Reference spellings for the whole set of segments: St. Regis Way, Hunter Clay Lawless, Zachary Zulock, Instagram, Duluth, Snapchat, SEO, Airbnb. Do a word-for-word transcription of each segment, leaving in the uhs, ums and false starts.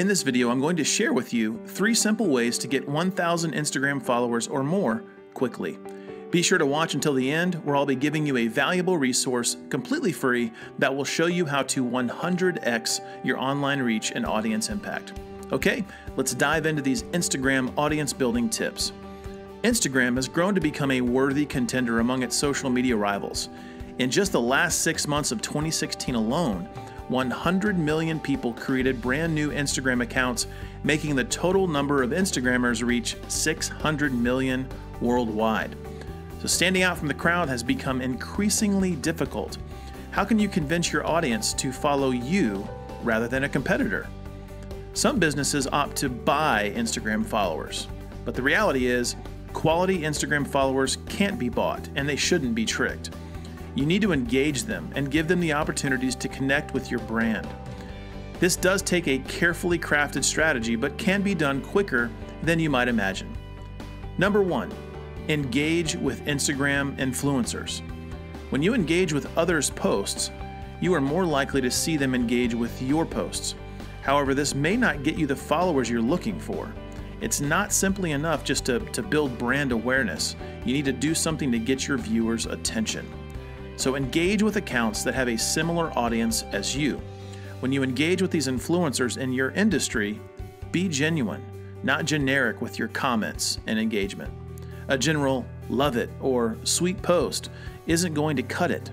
In this video, I'm going to share with you three simple ways to get one thousand Instagram followers or more quickly. Be sure to watch until the end, where I'll be giving you a valuable resource completely free that will show you how to one hundred X your online reach and audience impact. Okay, let's dive into these Instagram audience building tips. Instagram has grown to become a worthy contender among its social media rivals. In just the last six months of twenty sixteen alone, one hundred million people created brand new Instagram accounts, making the total number of Instagrammers reach six hundred million worldwide. So standing out from the crowd has become increasingly difficult. How can you convince your audience to follow you rather than a competitor? Some businesses opt to buy Instagram followers, but the reality is quality Instagram followers can't be bought and they shouldn't be tricked. You need to engage them and give them the opportunities to connect with your brand. This does take a carefully crafted strategy, but can be done quicker than you might imagine. Number one, engage with Instagram influencers. When you engage with others' posts, you are more likely to see them engage with your posts. However, this may not get you the followers you're looking for. It's not simply enough just to, to build brand awareness. You need to do something to get your viewers' attention. So engage with accounts that have a similar audience as you. When you engage with these influencers in your industry, be genuine, not generic with your comments and engagement. A general "love it" or "sweet post" isn't going to cut it.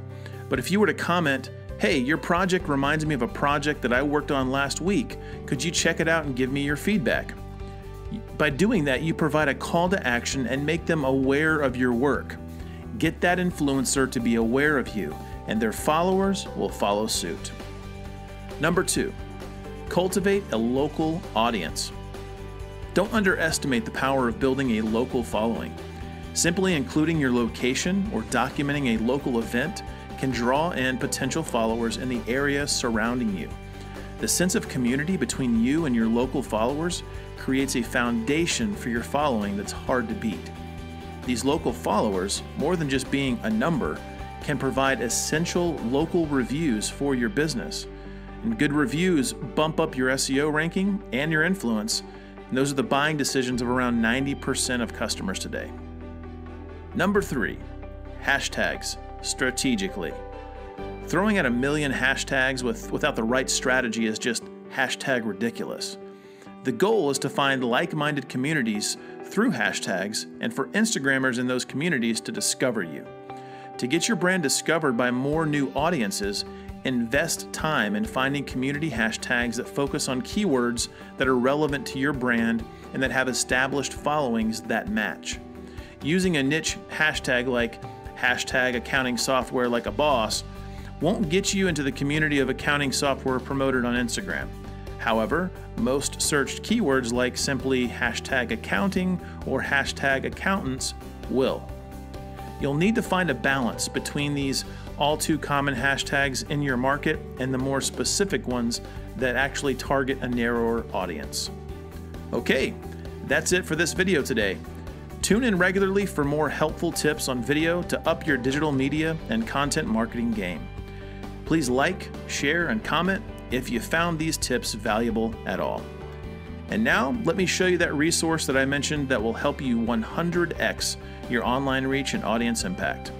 But if you were to comment, "Hey, your project reminds me of a project that I worked on last week. Could you check it out and give me your feedback?" By doing that, you provide a call to action and make them aware of your work. Get that influencer to be aware of you, and their followers will follow suit. Number two, cultivate a local audience. Don't underestimate the power of building a local following. Simply including your location or documenting a local event can draw in potential followers in the area surrounding you. The sense of community between you and your local followers creates a foundation for your following that's hard to beat. These local followers, more than just being a number, can provide essential local reviews for your business. And good reviews bump up your S E O ranking and your influence, and those are the buying decisions of around ninety percent of customers today. Number three, hashtags strategically. Throwing out a million hashtags with, without the right strategy is just hashtag ridiculous. The goal is to find like-minded communities through hashtags and for Instagrammers in those communities to discover you. To get your brand discovered by more new audiences, invest time in finding community hashtags that focus on keywords that are relevant to your brand and that have established followings that match. Using a niche hashtag like hashtag accounting software like a boss won't get you into the community of accounting software promoted on Instagram. However, most searched keywords like simply hashtag accounting or hashtag accountants will. You'll need to find a balance between these all too common hashtags in your market and the more specific ones that actually target a narrower audience. Okay, that's it for this video today. Tune in regularly for more helpful tips on video to up your digital media and content marketing game. Please like, share, and comment if you found these tips valuable at all. And now let me show you that resource that I mentioned that will help you one hundred X your online reach and audience impact.